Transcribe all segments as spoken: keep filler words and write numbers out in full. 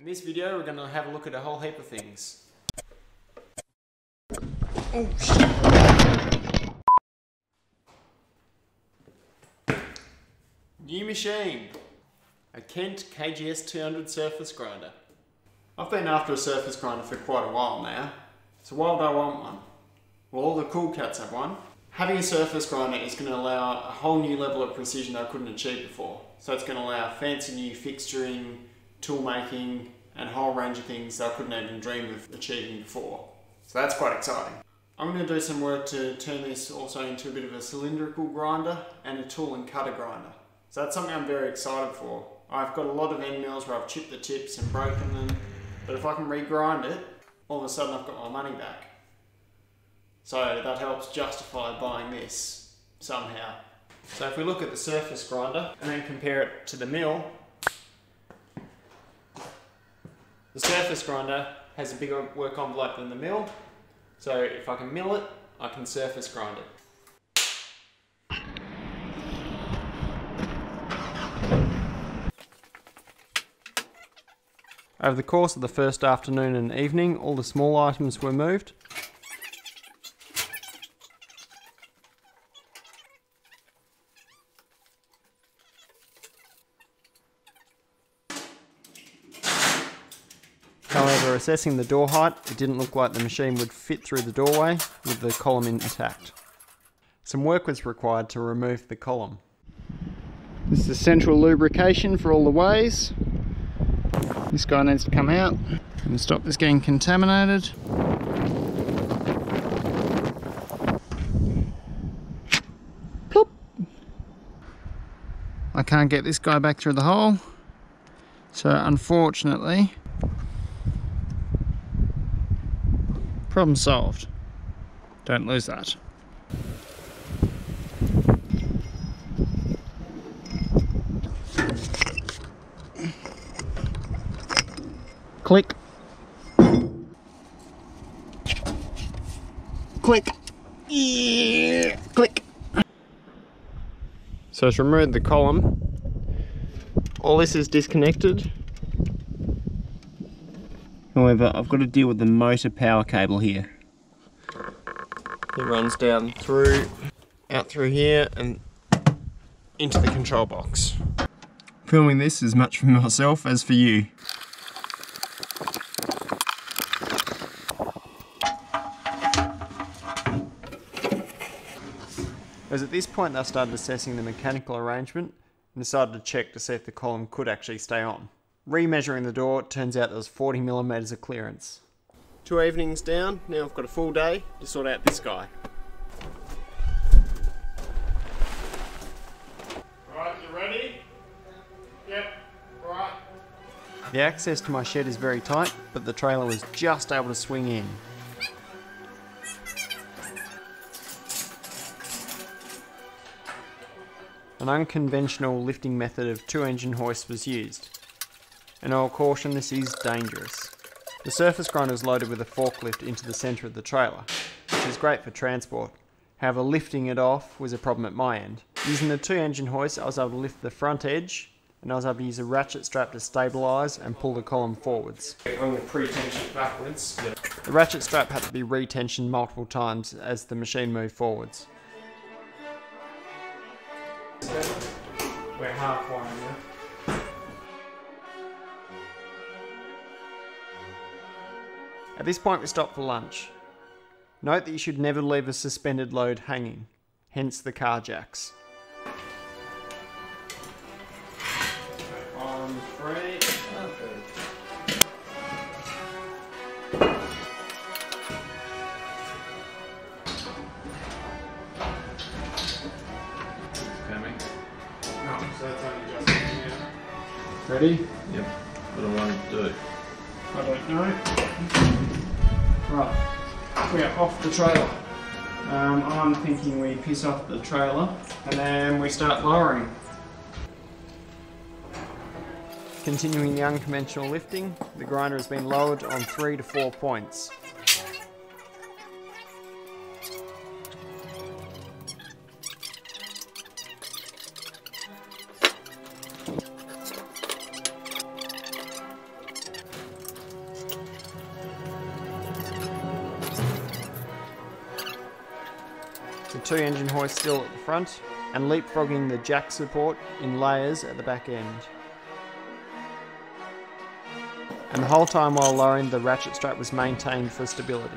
In this video, we're going to have a look at a whole heap of things. Oh, shit. New machine. A Kent K G S two hundred surface grinder. I've been after a surface grinder for quite a while now, so why would I want one? Well, all the cool cats have one. Having a surface grinder is going to allow a whole new level of precision I couldn't achieve before. So it's going to allow fancy new fixturing, tool making, and a whole range of things that I couldn't even dream of achieving before. So that's quite exciting. I'm going to do some work to turn this also into a bit of a cylindrical grinder and a tool and cutter grinder. So that's something I'm very excited for. I've got a lot of end mills where I've chipped the tips and broken them, but if I can regrind it, all of a sudden I've got my money back. So that helps justify buying this somehow. So if we look at the surface grinder and then compare it to the mill, the surface grinder has a bigger work envelope than the mill. So if I can mill it, I can surface grind it. Over the course of the first afternoon and evening, all the small items were moved. However, assessing the door height, it didn't look like the machine would fit through the doorway with the column intact. Some work was required to remove the column. This is the central lubrication for all the ways. This guy needs to come out and stop this getting contaminated. Plop. I can't get this guy back through the hole, so unfortunately, problem solved. Don't lose that. Click. Click. Yeah. Click. So it's removed the column. All this is disconnected. However, I've got to deal with the motor power cable here. It runs down through, out through here and into the control box. Filming this is much for myself as for you. It was at this point that I started assessing the mechanical arrangement and decided to check to see if the column could actually stay on. Remeasuring the door, it turns out there was forty millimeters of clearance. Two evenings down, now I've got a full day to sort out this guy. Right, you ready? Yep, right. The access to my shed is very tight, but the trailer was just able to swing in. An unconventional lifting method of two engine hoists was used. And I'll caution, this is dangerous. The surface grinder is loaded with a forklift into the centre of the trailer, which is great for transport. However, lifting it off was a problem at my end. Using the two engine hoist, I was able to lift the front edge, and I was able to use a ratchet strap to stabilise and pull the column forwards. I'm going to pre-tension it backwards. Yeah. The ratchet strap had to be retensioned multiple times as the machine moved forwards. We're halfway now. At this point we stop for lunch. Note that you should never leave a suspended load hanging, hence the car jacks. On three. Coming. No, so that's only just coming out. Ready? Yep. What do I want to do? I don't know. Right, we are off the trailer. Um, I'm thinking we piss off the trailer and then we start lowering. Continuing the unconventional lifting, the grinder has been lowered on three to four points. two engine hoists still at the front, and leapfrogging the jack support in layers at the back end. And the whole time while lowering, the ratchet strap was maintained for stability.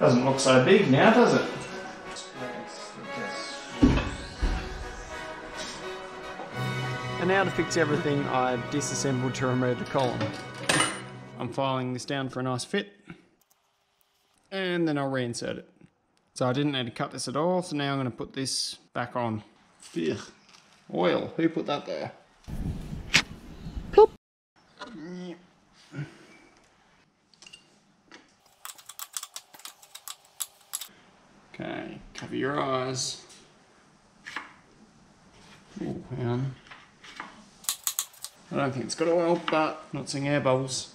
Doesn't look so big now, does it? And now to fix everything, I've disassembled to remove the column. I'm filing this down for a nice fit, and then I'll reinsert it. So I didn't need to cut this at all, so now I'm going to put this back on. Ugh. Oil, who put that there? Plop. Okay, cover your eyes. Oh, hang on. I don't think it's got oil, but I'm not seeing air bubbles.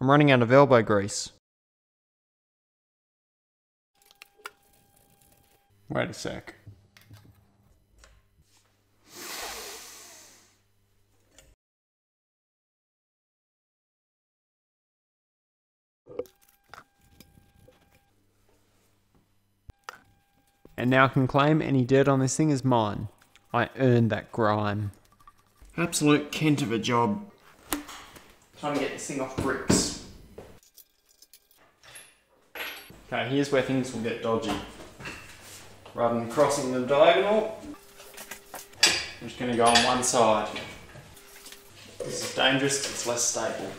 I'm running out of elbow grease. Wait a sec. And now I can claim any dirt on this thing is mine. I earned that grime. Absolute Kent of a job. Time to get this thing off bricks. Okay, here's where things will get dodgy. Rather than crossing the diagonal, I'm just going to go on one side. This is dangerous, it's less stable.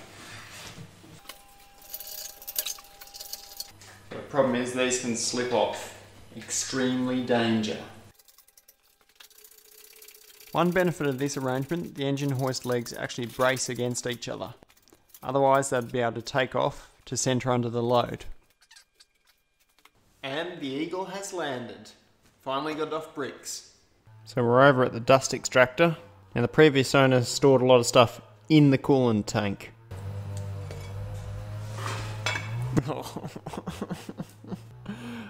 The problem is these can slip off. Extremely danger. One benefit of this arrangement, the engine hoist legs actually brace against each other. Otherwise they'd be able to take off to centre under the load. And the Eagle has landed. Finally got off bricks. So we're over at the dust extractor, and the previous owner stored a lot of stuff in the coolant tank.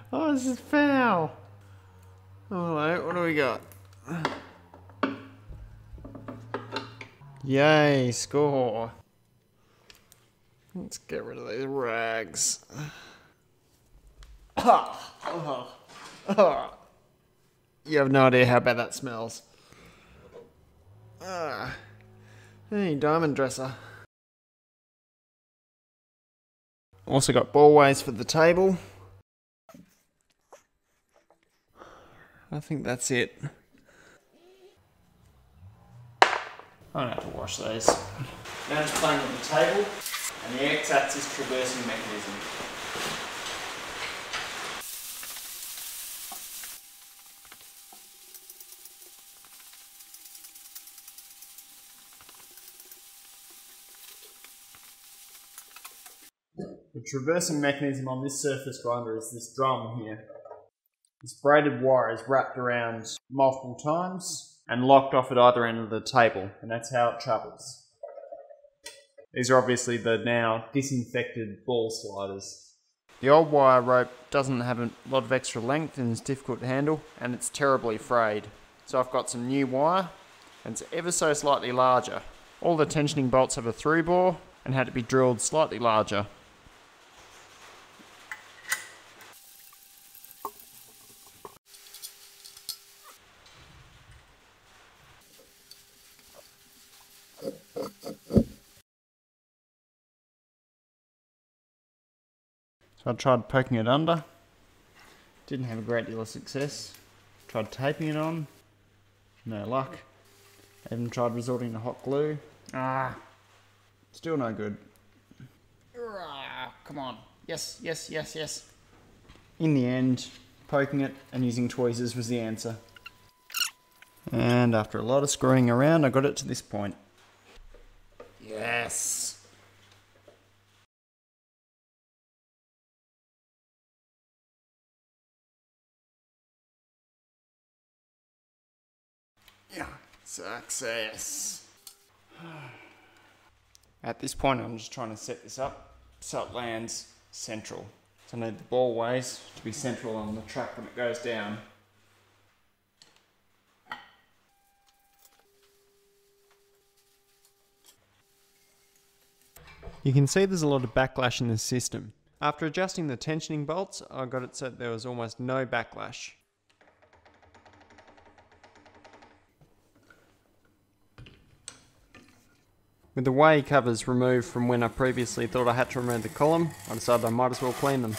Oh, this is foul. Alright, what do we got? Yay, score. Let's get rid of these rags. Oh, oh, oh. You have no idea how bad that smells. Ah. Hey, diamond dresser. Also got ballways for the table. I think that's it. I don't have to wash these. Now just playing on the table, and the X-axis traversing mechanism. The traversing mechanism on this surface grinder is this drum here. This braided wire is wrapped around multiple times and locked off at either end of the table, and that's how it travels. These are obviously the now disinfected ball sliders. The old wire rope doesn't have a lot of extra length and is difficult to handle, and it's terribly frayed. So I've got some new wire, and it's ever so slightly larger. All the tensioning bolts have a through bore and had to be drilled slightly larger. I tried poking it under, didn't have a great deal of success. Tried taping it on, no luck. I even tried resorting to hot glue. Ah, still no good. Come on, yes, yes, yes, yes. In the end, poking it and using tweezers was the answer. And after a lot of screwing around, I got it to this point. Yes! Success. At this point I'm just trying to set this up so it lands central. So I need the ball ways to be central on the truck when it goes down. You can see there's a lot of backlash in this system. After adjusting the tensioning bolts, I got it so that there was almost no backlash. With the way covers removed from when I previously thought I had to remove the column, I decided I might as well clean them.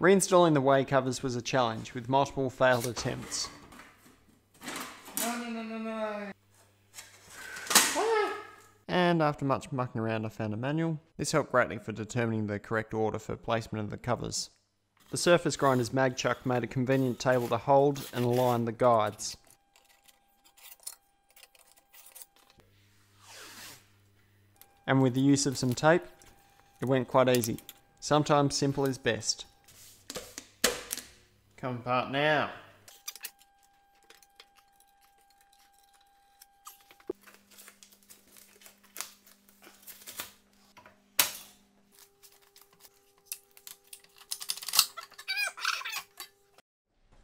Reinstalling the way covers was a challenge, with multiple failed attempts. No, no, no, no, no. Ah. And after much mucking around, I found a manual. This helped greatly for determining the correct order for placement of the covers. The surface grinder's mag chuck made a convenient table to hold and align the guides. And with the use of some tape, it went quite easy. Sometimes simple is best. Come apart now.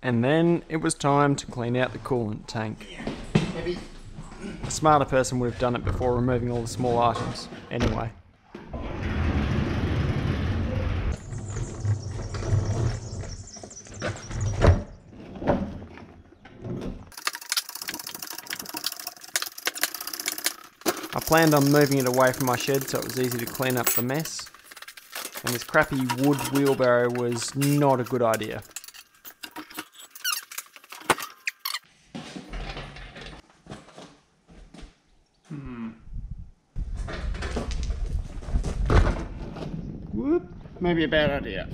And then it was time to clean out the coolant tank. Heavy. A smarter person would have done it before removing all the small items. Anyway. I planned on moving it away from my shed so it was easy to clean up the mess, and this crappy wood wheelbarrow was not a good idea. Hmm. Whoop, maybe a bad idea.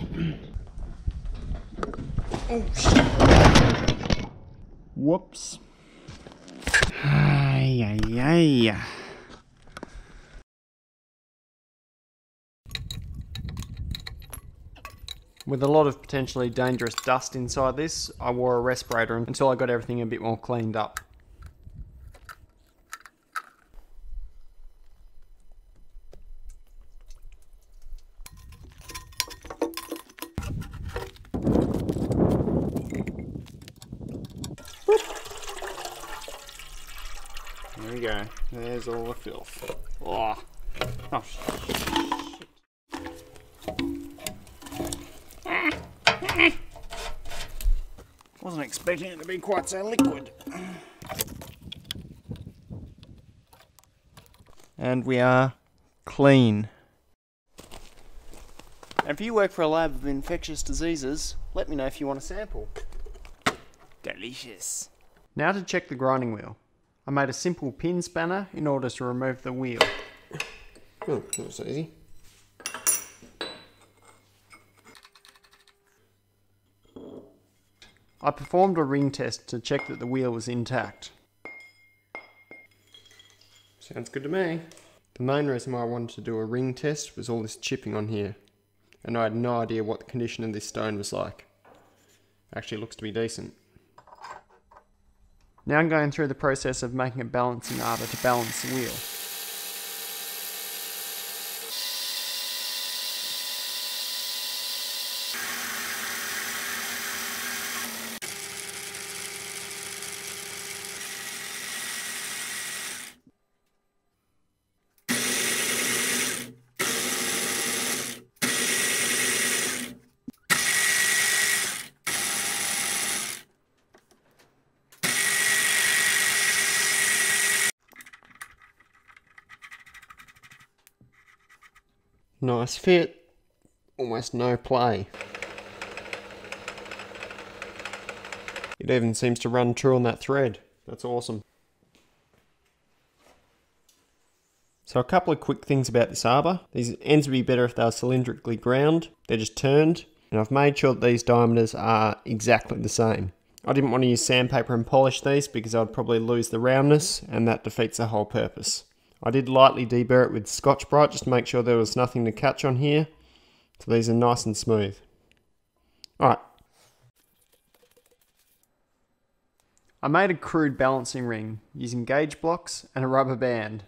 Oh shit. Whoops. Ay, ay, ay. With a lot of potentially dangerous dust inside this, I wore a respirator until I got everything a bit more cleaned up. Whoop. There we go, there's all the filth. Oh, oh shit. Wasn't expecting it to be quite so liquid. And we are clean. And if you work for a lab of infectious diseases, let me know if you want a sample. Delicious. Now to check the grinding wheel. I made a simple pin spanner in order to remove the wheel. Oh, that was so easy. I performed a ring test to check that the wheel was intact. Sounds good to me. The main reason why I wanted to do a ring test was all this chipping on here, and I had no idea what the condition of this stone was like. Actually, it looks to be decent. Now I'm going through the process of making a balancing arbor to balance the wheel. Nice fit, almost no play. It even seems to run true on that thread. That's awesome. So a couple of quick things about this arbor. These ends would be better if they were cylindrically ground. They're just turned, and I've made sure that these diameters are exactly the same. I didn't want to use sandpaper and polish these because I'd probably lose the roundness, and that defeats the whole purpose. I did lightly deburr it with Scotch-Brite just to make sure there was nothing to catch on here. So these are nice and smooth. Alright. I made a crude balancing ring using gauge blocks and a rubber band.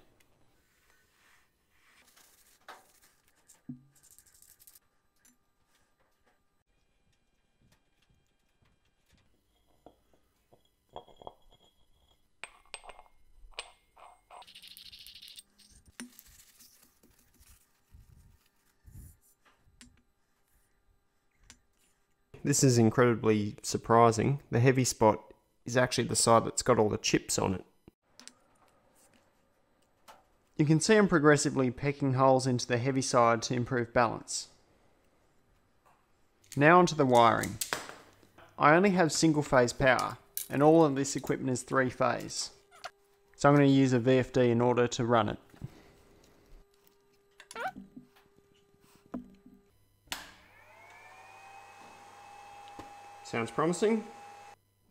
This is incredibly surprising. The heavy spot is actually the side that's got all the chips on it. You can see I'm progressively pecking holes into the heavy side to improve balance. Now onto the wiring. I only have single phase power and all of this equipment is three phase. So I'm going to use a V F D in order to run it. Sounds promising.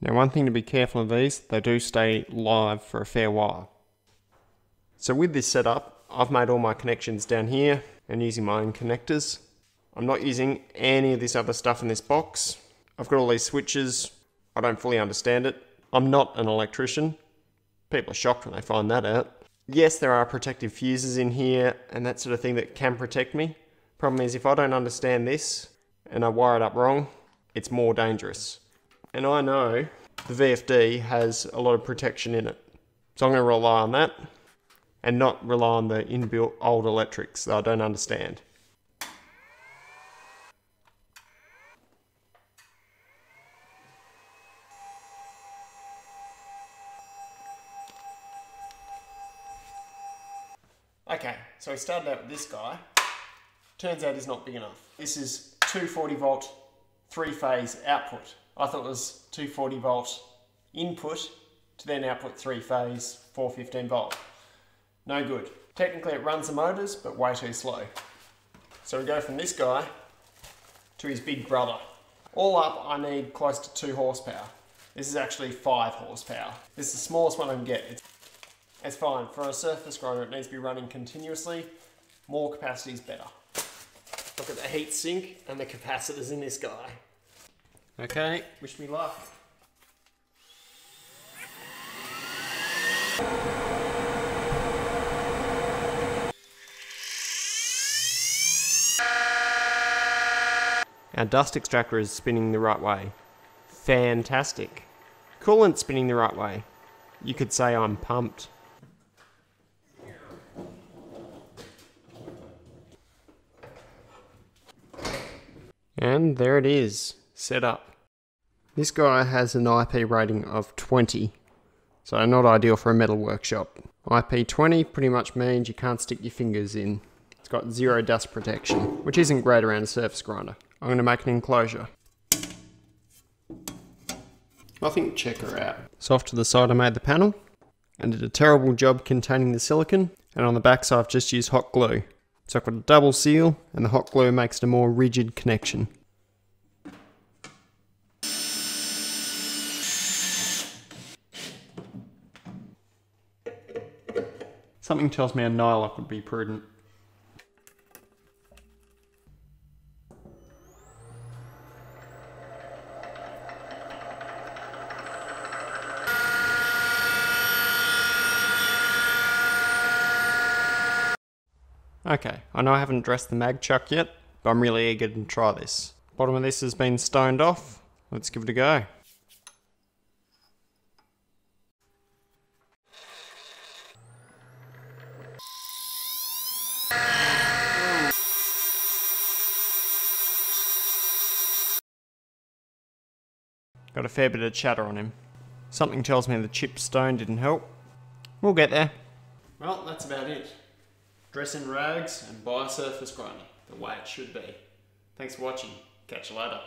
Now one thing to be careful of these, they do stay live for a fair while. So with this setup, I've made all my connections down here and using my own connectors. I'm not using any of this other stuff in this box. I've got all these switches. I don't fully understand it. I'm not an electrician. People are shocked when they find that out. Yes, there are protective fuses in here and that sort of thing that can protect me. Problem is, if I don't understand this and I wire it up wrong, it's more dangerous. And I know the V F D has a lot of protection in it. So I'm going to rely on that and not rely on the inbuilt old electrics that I don't understand. Okay, so we started out with this guy. Turns out he's not big enough. This is two forty volt. Three phase output. I thought it was two forty volt input to then output three phase four fifteen volt. No good. Technically it runs the motors, but way too slow. So we go from this guy to his big brother. All up I need close to two horsepower. This is actually five horsepower. This is the smallest one I can get. It's, it's fine. For a surface grinder it needs to be running continuously. More capacity is better. Look at the heat sink and the capacitors in this guy. Okay, wish me luck. Our dust extractor is spinning the right way. Fantastic. Coolant spinning the right way. You could say I'm pumped. And there it is, set up. This guy has an I P rating of twenty, so not ideal for a metal workshop. I P twenty pretty much means you can't stick your fingers in. It's got zero dust protection, which isn't great around a surface grinder. I'm going to make an enclosure. I think check her out. So off to the side I made the panel, and did a terrible job containing the silicon, and on the back side I've just used hot glue. So I've got a double seal, and the hot glue makes it a more rigid connection. Something tells me a nylock would be prudent. Okay, I know I haven't dressed the mag chuck yet, but I'm really eager to try this. Bottom of this has been stoned off. Let's give it a go. Got a fair bit of chatter on him. Something tells me the chip stone didn't help. We'll get there. Well, that's about it. Dress in rags and buy a surface grinder, the way it should be. Thanks for watching. Catch you later.